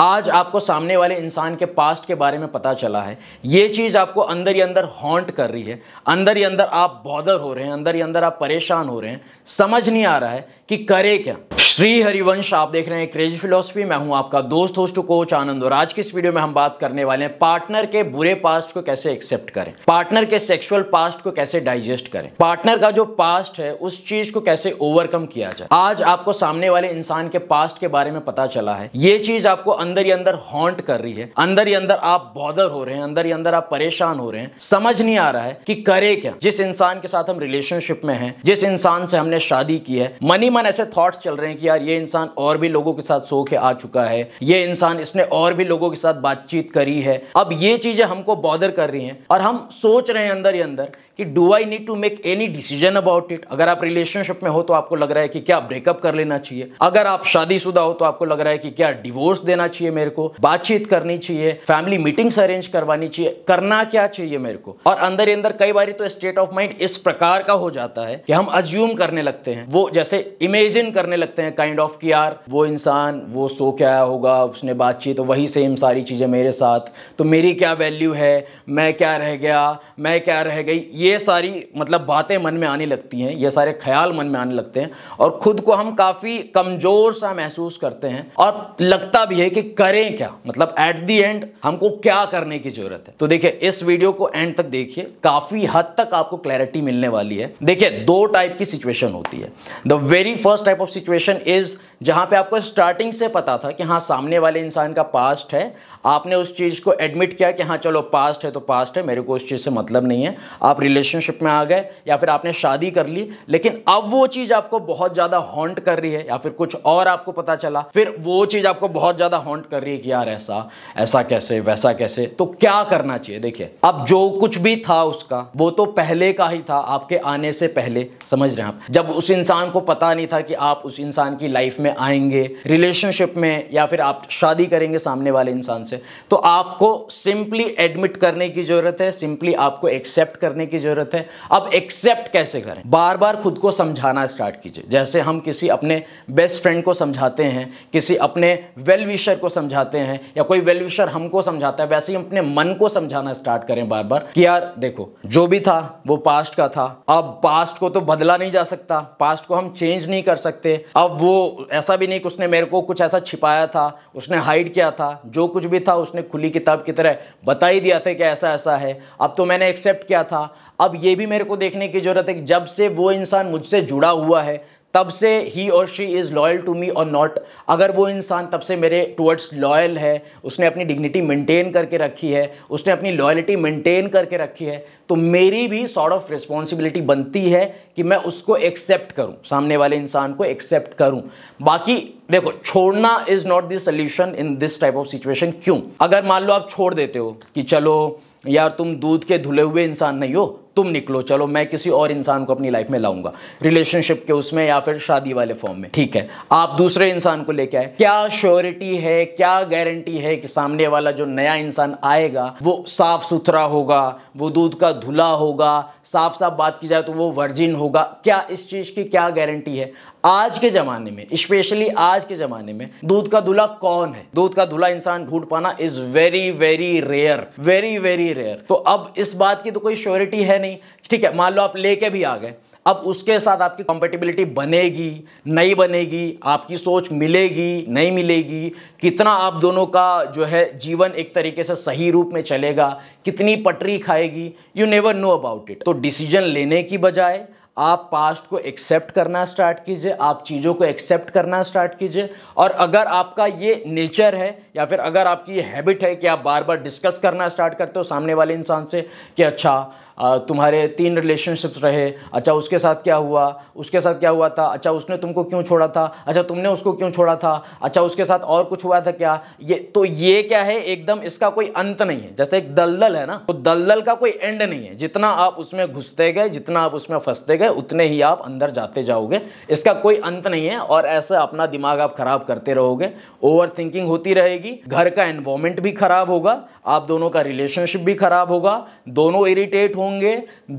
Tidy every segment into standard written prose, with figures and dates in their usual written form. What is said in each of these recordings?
आज आपको सामने वाले इंसान के पास्ट के बारे में पता चला है, ये चीज़ आपको अंदर ही अंदर हॉन्ट कर रही है, अंदर ही अंदर आप बॉदर हो रहे हैं, अंदर ही अंदर आप परेशान हो रहे हैं, समझ नहीं आ रहा है कि करे क्या। श्री हरिवंश, आप देख रहे हैं क्रेजी फिलॉसफी, मैं हूं आपका दोस्त होस्ट कोच आनंद। और आज की इस वीडियो में हम बात करने वाले हैं पार्टनर के बुरे पास्ट को कैसे एक्सेप्ट करें, पार्टनर के सेक्सुअल पास्ट को कैसे डाइजेस्ट करें, पार्टनर का जो पास्ट है उस चीज को कैसे ओवरकम किया जाए। आज आपको सामने वाले इंसान के पास्ट के बारे में पता चला है, ये चीज आपको अंदर ही अंदर हॉन्ट कर रही है, अंदर ही अंदर आप बॉदर हो रहे हैं, अंदर ही अंदर आप परेशान हो रहे हैं, समझ नहीं आ रहा है कि करे क्या। जिस इंसान के साथ हम रिलेशनशिप में हैं, जिस इंसान से हमने शादी की है, मन ही मन ऐसे थॉट्स चल रहे हैं कि यार ये इंसान और भी लोगों के साथ सो के आ चुका है, ये इंसान इसने और भी लोगों के साथ बातचीत करी है। अब ये चीजें हमको बॉदर कर रही हैं और हम सोच रहे हैं अंदर ही अंदर कि do I need to make any decision about it. अगर आप रिलेशनशिप में हो तो आपको लग रहा है कि क्या ब्रेकअप कर लेना चाहिए, अगर आप शादीशुदा हो तो आपको लग रहा है कि क्या डिवोर्स देना चाहिए, मेरे को बातचीत करनी चाहिए, फैमिली मीटिंग्स अरेंज करवानी चाहिए, करना क्या चाहिए मेरे को। और अंदर ही अंदर कई बार तो स्टेट ऑफ माइंड इस प्रकार का हो जाता है कि हम अज्यूम करने लगते हैं, वो जैसे इमेजिन करने लगते हैं काइंड ऑफ कि यार वो इंसान वो सो के आया होगा, उसने बातचीत, तो वही सेम सारी चीजें मेरे साथ, तो मेरी क्या वैल्यू है, मैं क्या रह गया, मैं क्या रह गई, ये सारी मतलब बातें मन में आने लगती हैं, ये सारे ख्याल मन में आने लगते हैं और खुद को हम काफी कमजोर सा महसूस करते हैं और लगता भी है कि करें क्या, मतलब एट दी एंड हमको क्या करने की जरूरत है। तो देखिए इस वीडियो को एंड तक देखिए, काफी हद तक आपको क्लैरिटी मिलने वाली है। देखिए दो टाइप की सिचुएशन होती है। The very first type of situation is जहां पे आपको स्टार्टिंग से पता था कि हाँ सामने वाले इंसान का पास्ट है, आपने उस चीज को एडमिट किया कि हाँ चलो पास्ट है तो पास्ट है, मेरे को उस चीज से मतलब नहीं है। आप रिलेशनशिप में आ गए या फिर आपने शादी कर ली, लेकिन अब वो चीज आपको बहुत ज्यादा हॉन्ट कर रही है या फिर कुछ और आपको पता चला, फिर वो चीज आपको बहुत ज्यादा हॉन्ट कर रही है कि यार ऐसा ऐसा कैसे, वैसा कैसे, तो क्या करना चाहिए। देखिए अब जो कुछ भी था उसका वो तो पहले का ही था, आपके आने से पहले, समझ रहे हैं आप। जब उस इंसान को पता नहीं था कि आप उस इंसान की लाइफ में आएंगे, रिलेशनशिप में, या फिर आप शादी करेंगे सामने वाले इंसान से, तो आपको सिंपली एडमिट करने की जरूरत है, सिंपली आपको एक्सेप्ट करने की जरूरत है। अब एक्सेप्ट कैसे करें, बार बार खुद को समझाना स्टार्ट कीजिए, जैसे हम किसी अपने बेस्ट फ्रेंड को समझाते हैं, किसी अपने वेल विशर को समझाते हैं, या कोई वेल विशर हमको समझाता है, वैसे ही अपने मन को समझाना स्टार्ट करें बार बार कि यार देखो जो भी था वो पास्ट का था, अब पास्ट को तो बदला नहीं जा सकता, पास्ट को हम चेंज नहीं कर सकते। अब वो ऐसा भी नहीं कि उसने मेरे को कुछ ऐसा छिपाया था, उसने हाइड किया था, जो कुछ भी था उसने खुली किताब की तरह बता ही दिया था कि ऐसा ऐसा है, अब तो मैंने एक्सेप्ट किया था। अब ये भी मेरे को देखने की जरूरत है कि जब से वो इंसान मुझसे जुड़ा हुआ है तब से ही और she is loyal to me और नॉट। अगर वो इंसान तब से मेरे टुवर्ड्स लॉयल है, उसने अपनी डिग्निटी मेंटेन करके रखी है, उसने अपनी लॉयलिटी मेंटेन करके रखी है, तो मेरी भी सॉर्ट ऑफ रिस्पॉन्सिबिलिटी बनती है कि मैं उसको एक्सेप्ट करूं, सामने वाले इंसान को एक्सेप्ट करूं। बाकी देखो छोड़ना is not the solution in this type of situation. क्यों? अगर मान लो आप छोड़ देते हो कि चलो यार तुम दूध के धुले हुए इंसान नहीं हो, तुम निकलो, चलो मैं किसी और इंसान को अपनी लाइफ में लाऊंगा, रिलेशनशिप के उसमें या फिर शादी वाले फॉर्म में, ठीक है, आप दूसरे इंसान को लेके आए, क्या श्योरिटी है, क्या गारंटी है कि सामने वाला जो नया इंसान आएगा वो साफ सुथरा होगा, वो दूध का धुला होगा, साफ साफ बात की जाए तो वो वर्जिन होगा, क्या इस चीज की क्या गारंटी है? आज के जमाने में, स्पेशली आज के जमाने में, दूध का धुला कौन है? दूध का धुला इंसान ढूंढ पाना is very very rare, very very rare. तो अब इस बात की तो कोई श्योरिटी है नहीं, ठीक है, मान लो आप लेके भी आ गए, अब उसके साथ आपकी कंपेटेबिलिटी बनेगी नहीं बनेगी, आपकी सोच मिलेगी नहीं मिलेगी, कितना आप दोनों का जो है जीवन एक तरीके से सही रूप में चलेगा, कितनी पटरी खाएगी, you never know about it. तो डिसीजन लेने की बजाय आप पास्ट को एक्सेप्ट करना स्टार्ट कीजिए, आप चीज़ों को एक्सेप्ट करना स्टार्ट कीजिए। और अगर आपका ये नेचर है या फिर अगर आपकी ये हैबिट है कि आप बार बार डिस्कस करना स्टार्ट करते हो सामने वाले इंसान से कि अच्छा तुम्हारे 3 रिलेशनशिप्स रहे, अच्छा उसके साथ क्या हुआ, उसके साथ क्या हुआ था, अच्छा उसने तुमको क्यों छोड़ा था, अच्छा तुमने उसको क्यों छोड़ा था, अच्छा उसके साथ और कुछ हुआ था क्या, ये तो ये क्या है एकदम, इसका कोई अंत नहीं है। जैसे एक दलदल है ना, तो दलदल का कोई एंड नहीं है, जितना आप उसमें घुसते गए, जितना आप उसमें फंसते गए, गए उतने ही आप अंदर जाते जाओगे, इसका कोई अंत नहीं है। और ऐसा अपना दिमाग आप खराब करते रहोगे, ओवर थिंकिंग होती रहेगी, घर का एनवायरमेंट भी खराब होगा, आप दोनों का रिलेशनशिप भी खराब होगा, दोनों इरिटेट होंगे,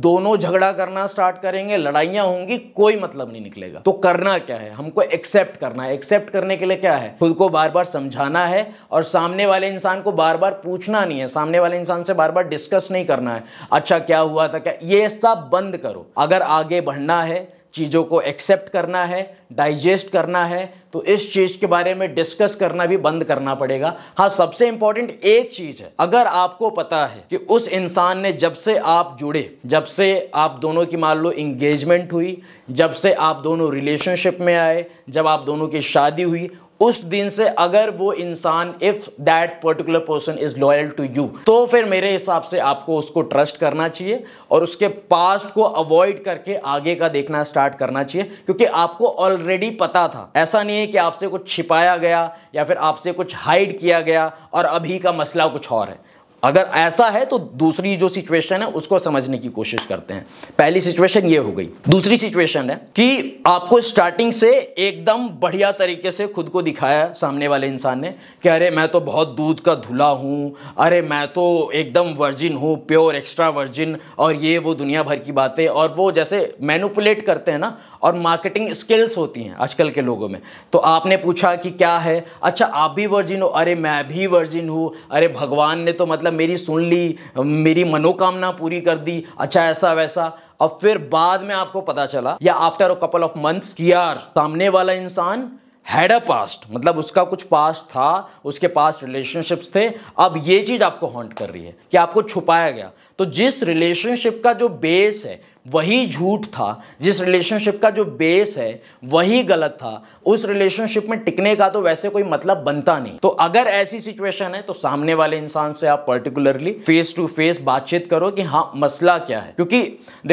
दोनों झगड़ा करना स्टार्ट करेंगे, लड़ाइयाँ होंगी, कोई मतलब नहीं निकलेगा। तो करना क्या है, हमको एक्सेप्ट करना है। एक्सेप्ट करने के लिए क्या है, खुद को बार बार समझाना है और सामने वाले इंसान को बार बार पूछना नहीं है, सामने वाले इंसान से बार बार डिस्कस नहीं करना है, अच्छा क्या हुआ था क्या, ये सब बंद करो। अगर आगे बढ़ना है, चीज़ों को एक्सेप्ट करना है, डाइजेस्ट करना है, तो इस चीज़ के बारे में डिस्कस करना भी बंद करना पड़ेगा। हाँ, सबसे इम्पॉर्टेंट एक चीज़ है, अगर आपको पता है कि उस इंसान ने जब से आप जुड़े, जब से आप दोनों की मान लो इंगेजमेंट हुई, जब से आप दोनों रिलेशनशिप में आए, जब आप दोनों की शादी हुई, उस दिन से अगर वो इंसान if that particular person is loyal to you, तो फिर मेरे हिसाब से आपको उसको ट्रस्ट करना चाहिए और उसके पास्ट को अवॉइड करके आगे का देखना स्टार्ट करना चाहिए, क्योंकि आपको ऑलरेडी पता था। ऐसा नहीं है कि आपसे कुछ छिपाया गया या फिर आपसे कुछ हाइड किया गया और अभी का मसला कुछ और है। अगर ऐसा है तो दूसरी जो सिचुएशन है उसको समझने की कोशिश करते हैं। पहली सिचुएशन ये हो गई। दूसरी सिचुएशन है कि आपको स्टार्टिंग से एकदम बढ़िया तरीके से खुद को दिखाया सामने वाले इंसान ने कि अरे मैं तो बहुत दूध का धुला हूँ, अरे मैं तो एकदम वर्जिन हूँ, प्योर एक्स्ट्रा वर्जिन, और ये वो दुनिया भर की बातें, और वो जैसे मैनिपुलेट करते हैं ना, और मार्केटिंग स्किल्स होती हैं आजकल के लोगों में। तो आपने पूछा कि क्या है, अच्छा आप भी वर्जिन हो, अरे मैं भी वर्जिन हूँ, अरे भगवान ने तो मतलब मेरी सुन ली, मेरी मनोकामना पूरी कर दी, अच्छा ऐसा वैसा। और फिर बाद में आपको पता चला या after a couple of months कि यार सामने वाला इंसान हैड अ पास्ट, मतलब उसका कुछ पास्ट था, उसके पास रिलेशनशिप्स थे। अब ये चीज़ आपको हॉन्ट कर रही है कि आपको छुपाया गया। तो जिस रिलेशनशिप का जो बेस है वही झूठ था, जिस रिलेशनशिप का जो बेस है वही गलत था, उस रिलेशनशिप में टिकने का तो वैसे कोई मतलब बनता नहीं। तो अगर ऐसी सिचुएशन है तो सामने वाले इंसान से आप पर्टिकुलरली फेस टू फेस बातचीत करो कि हाँ मसला क्या है, क्योंकि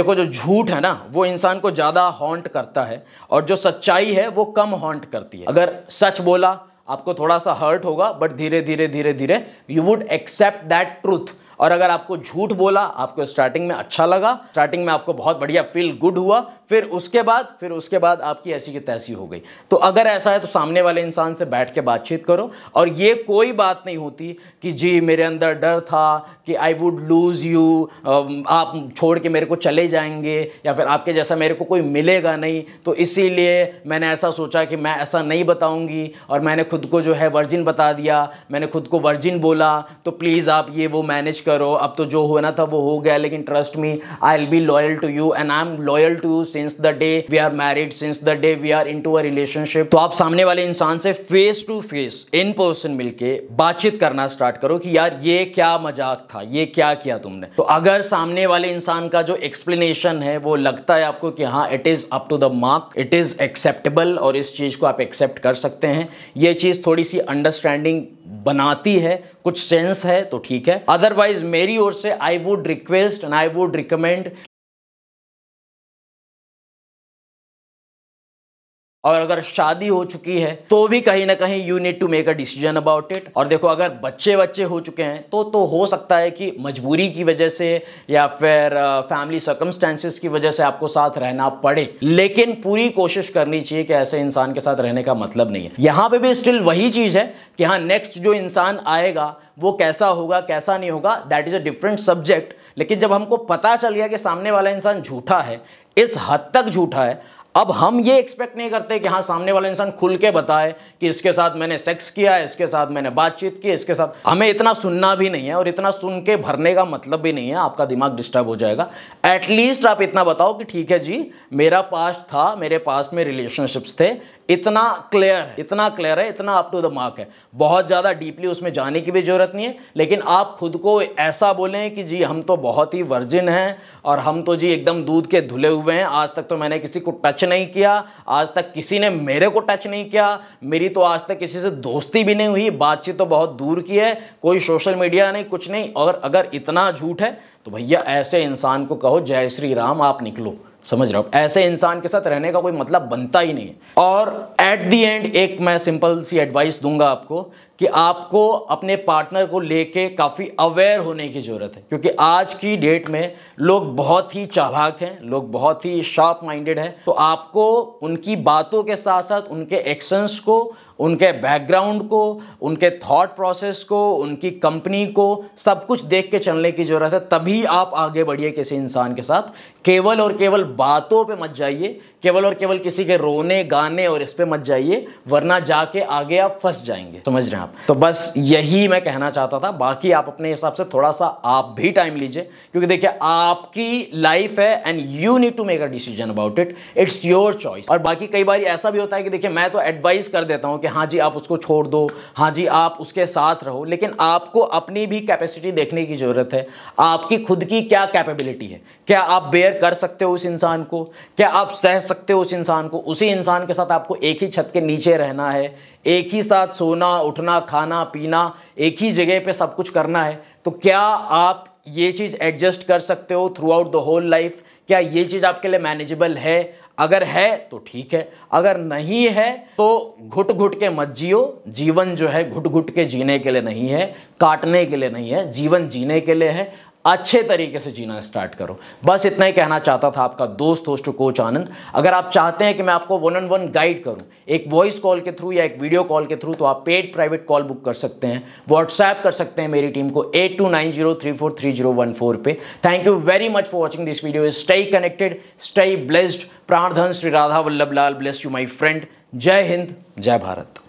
देखो जो झूठ है ना वो इंसान को ज़्यादा हॉन्ट करता है और जो सच्चाई है वो कम हॉन्ट करती है। अगर सच बोला आपको थोड़ा सा हर्ट होगा, बट धीरे धीरे धीरे धीरे you would accept that truth. और अगर आपको झूठ बोला, आपको स्टार्टिंग में अच्छा लगा, स्टार्टिंग में आपको बहुत बढ़िया फील गुड हुआ, फिर उसके बाद आपकी ऐसी की तैसी हो गई। तो अगर ऐसा है तो सामने वाले इंसान से बैठ के बातचीत करो। और ये कोई बात नहीं होती कि जी मेरे अंदर डर था कि आई वुड लूज़ यू, आप छोड़ के मेरे को चले जाएंगे या फिर आपके जैसा मेरे को कोई मिलेगा नहीं, तो इसीलिए मैंने ऐसा सोचा कि मैं ऐसा नहीं बताऊंगी और मैंने खुद को जो है वर्जिन बता दिया, मैंने खुद को वर्जिन बोला, तो प्लीज़ आप ये वो मैनेज करो, अब तो जो होना था वो हो गया, लेकिन trust me I will be loyal to you and I am loyal to you since the day we are married, since the day we are into a relationship। तो आप सामने वाले इंसान से face to face in person मिलके बातचीत करना start करो कि यार ये क्या मजाक था, ये क्या किया तुमने। तो अगर सामने वाले इंसान का जो एक्सप्लेनेशन है वो लगता है आपको कि हाँ it is up to the mark, it is acceptable, और इस चीज को आप एक्सेप्ट कर सकते हैं, ये चीज थोड़ी सी अंडरस्टैंडिंग बनाती है, कुछ सेंस है तो ठीक है, अदरवाइज मेरी ओर से I would request and I would recommend. और अगर शादी हो चुकी है तो भी कहीं ना कहीं you need to make a decision about it. और देखो अगर बच्चे बच्चे हो चुके हैं तो हो सकता है कि मजबूरी की वजह से या फिर फैमिली सर्कमस्टेंसेस की वजह से आपको साथ रहना पड़े, लेकिन पूरी कोशिश करनी चाहिए कि ऐसे इंसान के साथ रहने का मतलब नहीं है। यहाँ पे भी स्टिल वही चीज़ है कि हाँ नेक्स्ट जो इंसान आएगा वो कैसा होगा कैसा नहीं होगा, that is a different subject. लेकिन जब हमको पता चल गया कि सामने वाला इंसान झूठा है, इस हद तक झूठा है, अब हम ये एक्सपेक्ट नहीं करते कि हाँ सामने वाला इंसान खुल के बताए कि इसके साथ मैंने सेक्स किया, इसके साथ मैंने बातचीत की, इसके साथ, हमें इतना सुनना भी नहीं है और इतना सुन के भरने का मतलब भी नहीं है, आपका दिमाग डिस्टर्ब हो जाएगा। एटलीस्ट आप इतना बताओ कि ठीक है जी मेरा पास्ट था, मेरे पास्ट में रिलेशनशिप्स थे, इतना क्लियर, इतना क्लियर है, इतना अप टू द मार्क है, बहुत ज़्यादा डीपली उसमें जाने की भी ज़रूरत नहीं है। लेकिन आप खुद को ऐसा बोलें कि जी हम तो बहुत ही वर्जिन हैं और हम तो जी एकदम दूध के धुले हुए हैं, आज तक तो मैंने किसी को टच नहीं किया, आज तक किसी ने मेरे को टच नहीं किया, मेरी तो आज तक किसी से दोस्ती भी नहीं हुई, बातचीत तो बहुत दूर की है, कोई सोशल मीडिया नहीं, कुछ नहीं। और अगर इतना झूठ है तो भैया ऐसे इंसान को कहो जय श्री राम, आप निकलो, समझ रहा हूँ। ऐसे इंसान के साथ रहने का कोई मतलब बनता ही नहीं है। और एट दी एंड एक मैं सिंपल सी एडवाइस दूंगा आपको कि आपको अपने पार्टनर को लेके काफ़ी अवेयर होने की ज़रूरत है, क्योंकि आज की डेट में लोग बहुत ही चालाक हैं, लोग बहुत ही शार्प माइंडेड हैं। तो आपको उनकी बातों के साथ साथ उनके एक्शंस को, उनके बैकग्राउंड को, उनके थॉट प्रोसेस को, उनकी कंपनी को, सब कुछ देख के चलने की ज़रूरत है। तभी आप आगे बढ़िए किसी इंसान के साथ। केवल और केवल बातों पे मत जाइए, केवल और केवल किसी के रोने गाने और इस पे मत जाइए, वरना जाके आगे आप फंस जाएंगे, समझ रहे हैं आप। तो बस यही मैं कहना चाहता था। बाकी आप अपने हिसाब से थोड़ा सा आप भी टाइम लीजिए, क्योंकि देखिए आपकी लाइफ है and you need to make a decision about it, it's your choice. और बाकी कई बार ऐसा भी होता है कि देखिए मैं तो एडवाइस कर देता हूँ कि हाँ जी आप उसको छोड़ दो, हाँ जी आप उसके साथ रहो, लेकिन आपको अपनी भी कैपेसिटी देखने की जरूरत है। आपकी खुद की क्या कैपेबिलिटी है, क्या आप बेयर कर सकते हो उस इंसान को, क्या आप सह सकते हो उस इंसान को। उसी इंसान के साथ आपको एक ही छत के नीचे रहना है, एक ही साथ सोना उठना खाना पीना, एक ही जगह पे सब कुछ करना है। तो क्या आप ये चीज़ एडजस्ट कर सकते हो throughout the whole life, क्या ये चीज़ आपके लिए मैनेजेबल है। अगर है तो ठीक है, अगर नहीं है तो घुट घुट के मत जियो। जीवन जो है घुट घुट के जीने के लिए नहीं है, काटने के लिए नहीं है, जीवन जीने के लिए है। अच्छे तरीके से जीना स्टार्ट करो। बस इतना ही कहना चाहता था आपका दोस्त होस्ट कोच आनंद। अगर आप चाहते हैं कि मैं आपको 1-on-1 गाइड करूं, एक वॉइस कॉल के थ्रू या एक वीडियो कॉल के थ्रू, तो आप पेड प्राइवेट कॉल बुक कर सकते हैं, व्हाट्सएप कर सकते हैं मेरी टीम को 8290343014 पे। Thank you very much for watching this video. Stay connected, stay blessed. प्राणधन Shri Radha Vallabh Lal bless you my friend. जय हिंद, जय भारत।